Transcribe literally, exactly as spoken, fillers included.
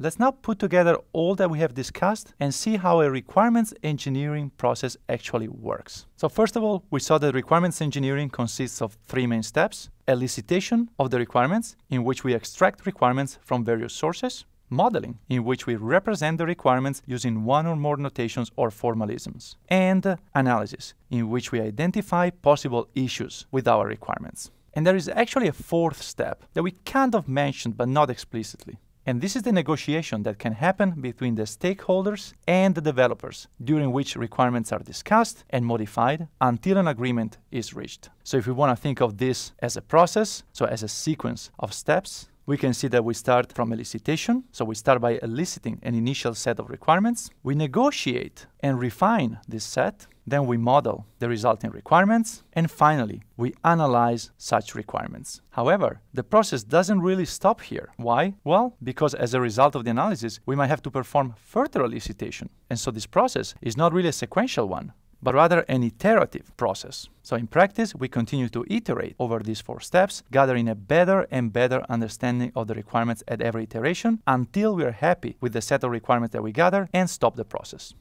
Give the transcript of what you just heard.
Let's now put together all that we have discussed and see how a requirements engineering process actually works. So first of all, we saw that requirements engineering consists of three main steps: elicitation of the requirements, in which we extract requirements from various sources; modeling, in which we represent the requirements using one or more notations or formalisms; and analysis, in which we identify possible issues with our requirements. And there is actually a fourth step that we kind of mentioned but not explicitly. And this is the negotiation that can happen between the stakeholders and the developers, during which requirements are discussed and modified until an agreement is reached. So if we want to think of this as a process, so as a sequence of steps, we can see that we start from elicitation. So we start by eliciting an initial set of requirements. We negotiate and refine this set. Then we model the resulting requirements. And finally, we analyze such requirements. However, the process doesn't really stop here. Why? Well, because as a result of the analysis, we might have to perform further elicitation. And so this process is not really a sequential one, but rather an iterative process. So in practice, we continue to iterate over these four steps, gathering a better and better understanding of the requirements at every iteration until we are happy with the set of requirements that we gather and stop the process.